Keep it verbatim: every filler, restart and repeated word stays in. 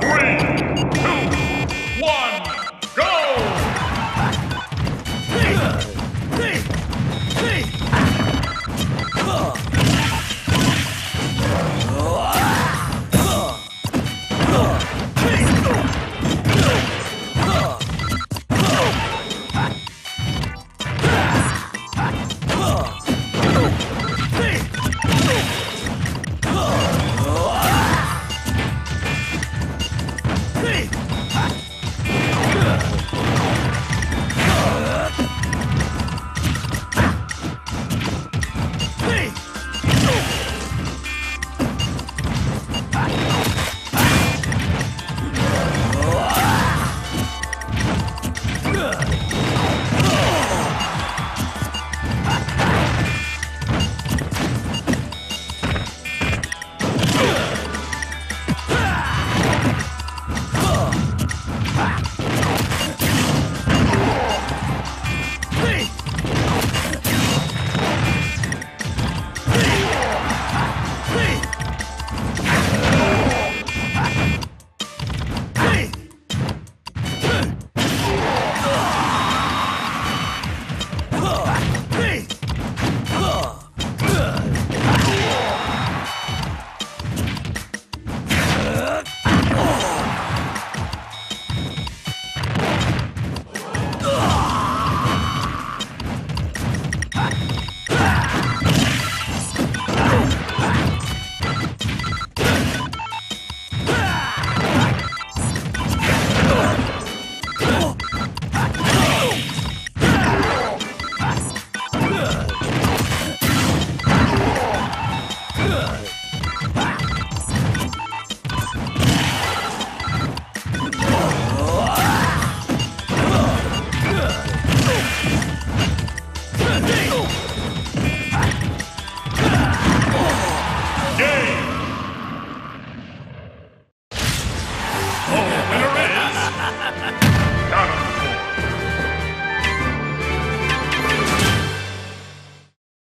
three, two, one.